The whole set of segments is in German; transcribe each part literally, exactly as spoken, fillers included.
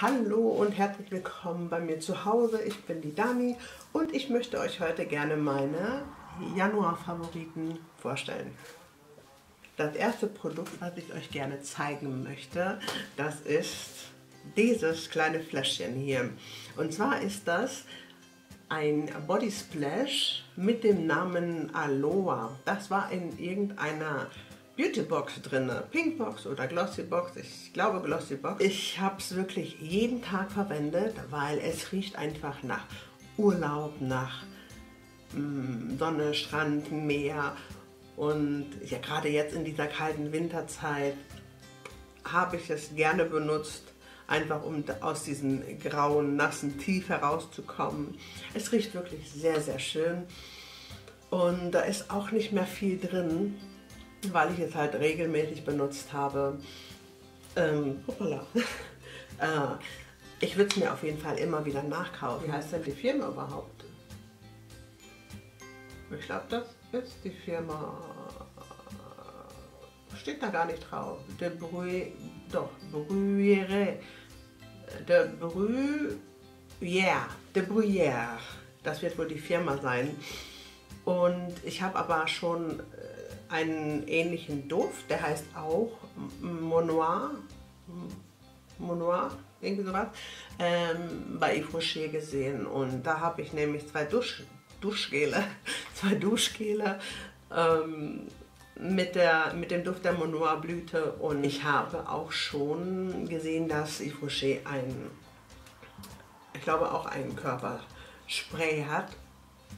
Hallo und herzlich willkommen bei mir zu Hause. Ich bin die Dani und ich möchte euch heute gerne meine Januar-Favoriten vorstellen. Das erste Produkt, was ich euch gerne zeigen möchte, das ist dieses kleine Fläschchen hier. Und zwar ist das ein Body Splash mit dem Namen Aloha. Das war in irgendeiner Beautybox drin, Pinkbox oder Glossybox, ich glaube Glossybox. Ich habe es wirklich jeden Tag verwendet, weil es riecht einfach nach Urlaub, nach mh, Sonne, Strand, Meer. Und ja, gerade jetzt in dieser kalten Winterzeit habe ich es gerne benutzt, einfach um aus diesem grauen, nassen Tief herauszukommen. Es riecht wirklich sehr, sehr schön und da ist auch nicht mehr viel drin, weil ich es halt regelmäßig benutzt habe. Ähm, hoppala. äh, ich würde es mir auf jeden Fall immer wieder nachkaufen. Wie heißt denn die Firma überhaupt? Ich glaube, das ist die Firma... Steht da gar nicht drauf. De Bruyere. Doch, Bruyere. De Bruyere. De Bruyere. Das wird wohl die Firma sein. Und ich habe aber schon einen ähnlichen Duft, der heißt auch Monoir, Monoir, irgendwie sowas, ähm, bei Yves Rocher gesehen. Und da habe ich nämlich zwei Dusch, Duschgele, zwei Duschgele ähm, mit, der, mit dem Duft der Monoir Blüte. Und ich habe auch schon gesehen, dass Yves Rocher ein, ich glaube auch ein Körperspray hat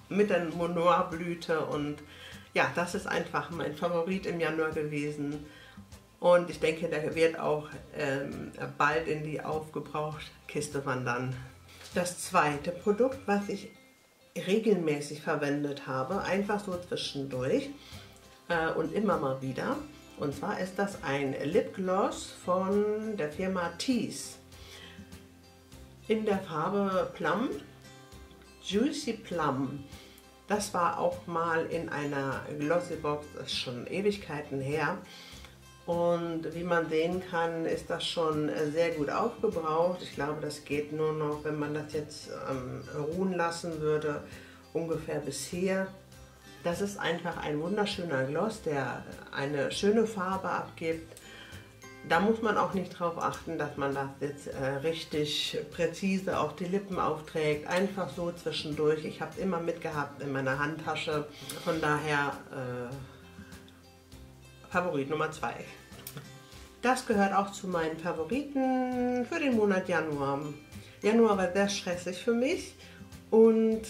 mit der Monoir Blüte. Und ja, das ist einfach mein Favorit im Januar gewesen und ich denke, der wird auch ähm, bald in die Aufgebraucht-Kiste wandern. Das zweite Produkt, was ich regelmäßig verwendet habe, einfach so zwischendurch äh, und immer mal wieder, und zwar ist das ein Lipgloss von der Firma Tease in der Farbe Plum, Juicy Plum. Das war auch mal in einer Glossybox, das ist schon Ewigkeiten her. Und wie man sehen kann, ist das schon sehr gut aufgebraucht. Ich glaube, das geht nur noch, wenn man das jetzt ähm, ruhen lassen würde, ungefähr bis hier. Das ist einfach ein wunderschöner Gloss, der eine schöne Farbe abgibt. Da muss man auch nicht darauf achten, dass man das jetzt äh, richtig präzise auf die Lippen aufträgt. Einfach so zwischendurch. Ich habe es immer mitgehabt in meiner Handtasche. Von daher äh, Favorit Nummer zwei. Das gehört auch zu meinen Favoriten für den Monat Januar. Januar war sehr stressig für mich und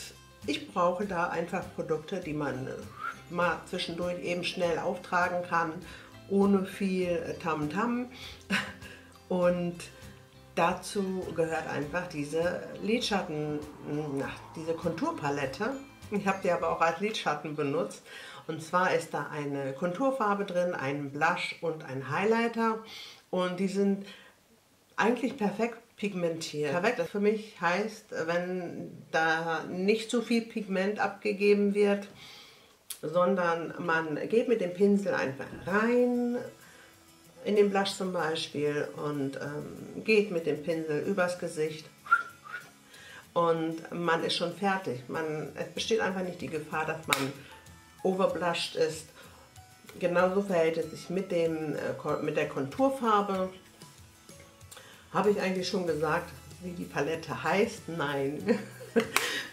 ich brauche da einfach Produkte, die man äh, mal zwischendurch eben schnell auftragen kann, ohne viel Tamtam, und dazu gehört einfach diese Lidschatten, na, diese Konturpalette. Ich habe die aber auch als Lidschatten benutzt, und zwar ist da eine Konturfarbe drin, ein Blush und ein Highlighter, und die sind eigentlich perfekt pigmentiert. Perfekt für mich heißt, wenn da nicht zu viel Pigment abgegeben wird, sondern man geht mit dem Pinsel einfach rein in den Blush zum Beispiel und ähm, geht mit dem Pinsel übers Gesicht und man ist schon fertig. Man, es besteht einfach nicht die Gefahr, dass man overblushed ist. Genauso verhält es sich mit, dem, äh, mit der Konturfarbe. Habe ich eigentlich schon gesagt, wie die Palette heißt? Nein.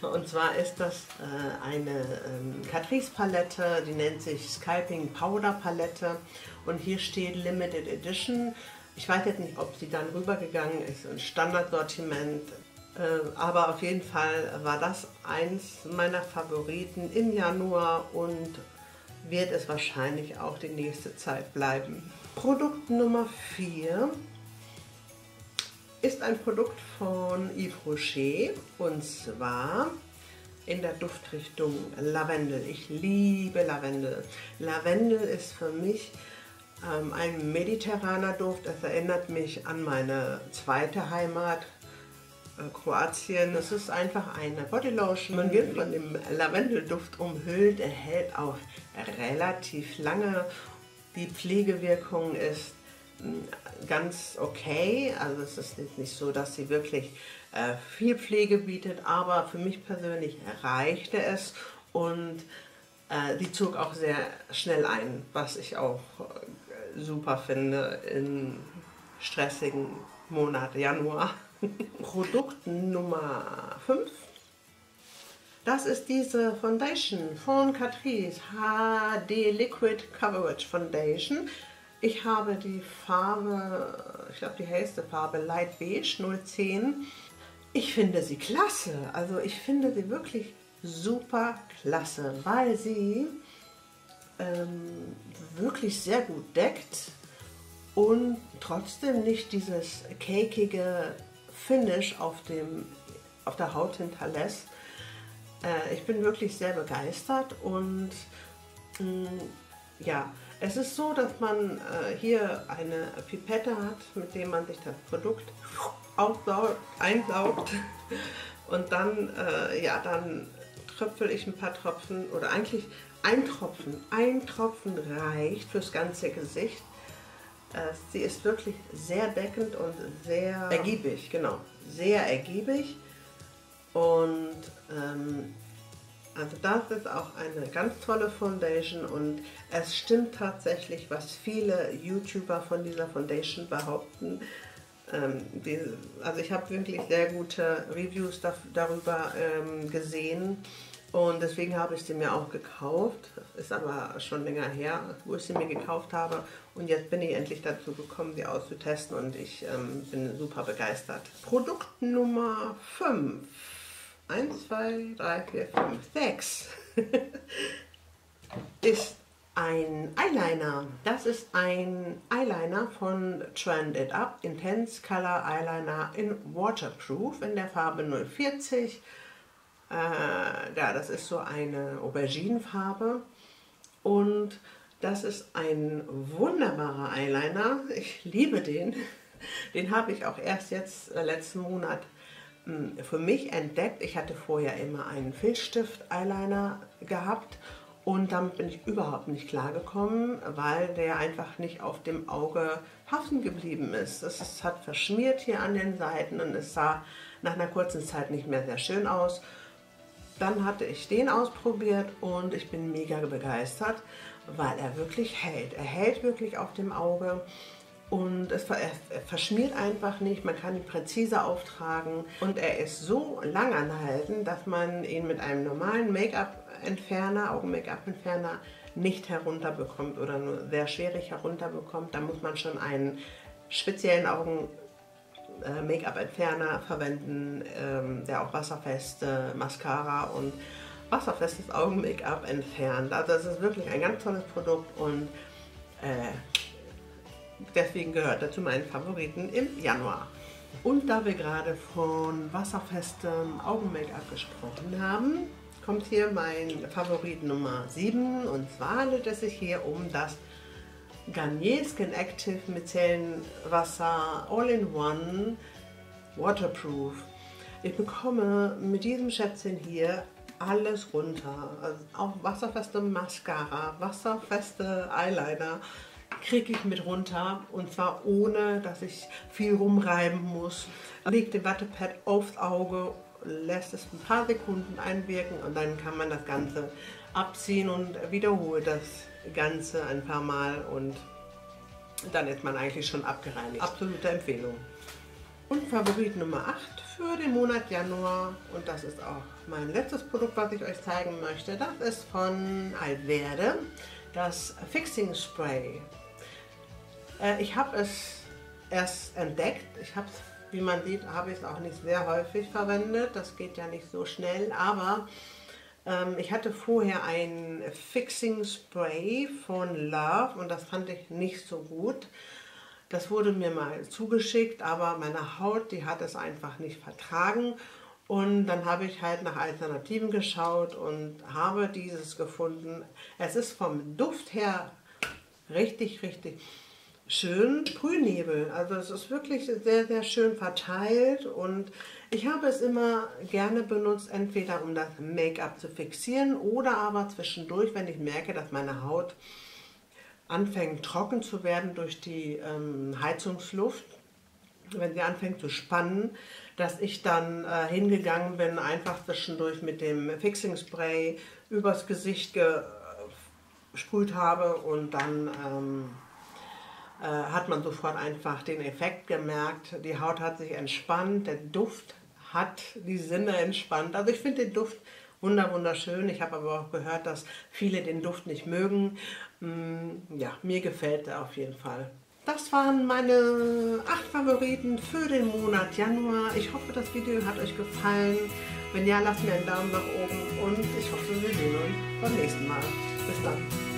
Und zwar ist das äh, eine ähm, Catrice Palette, die nennt sich Skyping Powder Palette, und hier steht Limited Edition. Ich weiß jetzt nicht, ob sie dann rübergegangen ist in Standardsortiment, äh, aber auf jeden Fall war das eins meiner Favoriten im Januar und wird es wahrscheinlich auch die nächste Zeit bleiben. Produkt Nummer vier ist ein Produkt von Yves Rocher, und zwar in der Duftrichtung Lavendel. Ich liebe Lavendel. Lavendel ist für mich ähm, ein mediterraner Duft. Es erinnert mich an meine zweite Heimat, äh, Kroatien. Es ist einfach eine Bodylotion. Man wird von dem Lavendelduft umhüllt, er hält auch relativ lange. Die Pflegewirkung ist ganz okay. Also es ist jetzt nicht so, dass sie wirklich äh, viel Pflege bietet, aber für mich persönlich reichte es und äh, die zog auch sehr schnell ein, was ich auch äh, super finde in stressigen Monat Januar. Produkt Nummer fünf. Das ist diese Foundation von Catrice H D Liquid Coverage Foundation. Ich habe die Farbe, ich glaube die hellste Farbe, Light Beige null zehn. Ich finde sie klasse, also ich finde sie wirklich super klasse, weil sie ähm, wirklich sehr gut deckt und trotzdem nicht dieses cakeige Finish auf, dem, auf der Haut hinterlässt. Äh, ich bin wirklich sehr begeistert und mh, ja, es ist so, dass man äh, hier eine Pipette hat, mit der man sich das Produkt aufsaugt, einsaugt und dann, äh, ja, dann tröpfel ich ein paar Tropfen oder eigentlich ein Tropfen, ein Tropfen reicht fürs ganze Gesicht. Äh, sie ist wirklich sehr deckend und sehr ergiebig, genau, sehr ergiebig. Und ähm, also das ist auch eine ganz tolle Foundation und es stimmt tatsächlich, was viele YouTuber von dieser Foundation behaupten. Ähm, die, also ich habe wirklich sehr gute Reviews da, darüber ähm, gesehen und deswegen habe ich sie mir auch gekauft. Das ist aber schon länger her, wo ich sie mir gekauft habe und jetzt bin ich endlich dazu gekommen, sie auszutesten und ich ähm, bin super begeistert. Produkt Nummer fünf. eins, zwei, drei, vier, fünf, sechs ist ein Eyeliner. Das ist ein Eyeliner von Trend It Up Intense Color Eyeliner in Waterproof in der Farbe null vierzig. Äh, ja, das ist so eine Auberginenfarbe und das ist ein wunderbarer Eyeliner. Ich liebe den. Den habe ich auch erst jetzt äh, letzten Monat für mich entdeckt. Ich hatte vorher immer einen Filzstift-Eyeliner gehabt und damit bin ich überhaupt nicht klargekommen, weil der einfach nicht auf dem Auge haften geblieben ist. Es hat verschmiert hier an den Seiten und es sah nach einer kurzen Zeit nicht mehr sehr schön aus. Dann hatte ich den ausprobiert und ich bin mega begeistert, weil er wirklich hält. Er hält wirklich auf dem Auge. Und es verschmiert einfach nicht, man kann ihn präzise auftragen und er ist so lang anhalten, dass man ihn mit einem normalen Make-up-Entferner, Augen-Make-up-Entferner nicht herunterbekommt oder nur sehr schwierig herunterbekommt. Da muss man schon einen speziellen Augen-Make-up-Entferner verwenden, der auch wasserfeste Mascara und wasserfestes Augen-Make-up entfernt. Also es ist wirklich ein ganz tolles Produkt und äh, deswegen gehört er zu meinen Favoriten im Januar. Und da wir gerade von wasserfestem Augen-Make-up gesprochen haben, kommt hier mein Favorit Nummer sieben. Und zwar handelt es sich hier um das Garnier Skin Active Micellenwasser All-in-One Waterproof. Ich bekomme mit diesem Schätzchen hier alles runter. Also auch wasserfeste Mascara, wasserfeste Eyeliner kriege ich mit runter und zwar ohne, dass ich viel rumreiben muss. Legt den Wattepad aufs Auge, lässt es ein paar Sekunden einwirken und dann kann man das Ganze abziehen und wiederholt das Ganze ein paar Mal und dann ist man eigentlich schon abgereinigt. Absolute Empfehlung. Und Favorit Nummer acht für den Monat Januar und das ist auch mein letztes Produkt, was ich euch zeigen möchte. Das ist von Alverde, das Fixing Spray. Ich habe es erst entdeckt, ich habe es, wie man sieht, habe ich es auch nicht sehr häufig verwendet, das geht ja nicht so schnell, aber ähm, ich hatte vorher ein Fixing Spray von Love und das fand ich nicht so gut. Das wurde mir mal zugeschickt, aber meine Haut, die hat es einfach nicht vertragen und dann habe ich halt nach Alternativen geschaut und habe dieses gefunden. Es ist vom Duft her richtig, richtig schön Sprühnebel, also es ist wirklich sehr, sehr schön verteilt und ich habe es immer gerne benutzt, entweder um das Make-up zu fixieren oder aber zwischendurch, wenn ich merke, dass meine Haut anfängt trocken zu werden durch die ähm, Heizungsluft, wenn sie anfängt zu spannen, dass ich dann äh, hingegangen bin, einfach zwischendurch mit dem Fixing Spray übers Gesicht gesprüht habe und dann ähm, äh, hat man sofort einfach den Effekt gemerkt. Die Haut hat sich entspannt, der Duft hat die Sinne entspannt. Also ich finde den Duft wunderschön. Ich habe aber auch gehört, dass viele den Duft nicht mögen. Mm, ja, mir gefällt er auf jeden Fall. Das waren meine acht Favoriten für den Monat Januar. Ich hoffe, das Video hat euch gefallen. Wenn ja, lasst mir einen Daumen nach oben und ich hoffe, wir sehen uns beim nächsten Mal. Bis dann.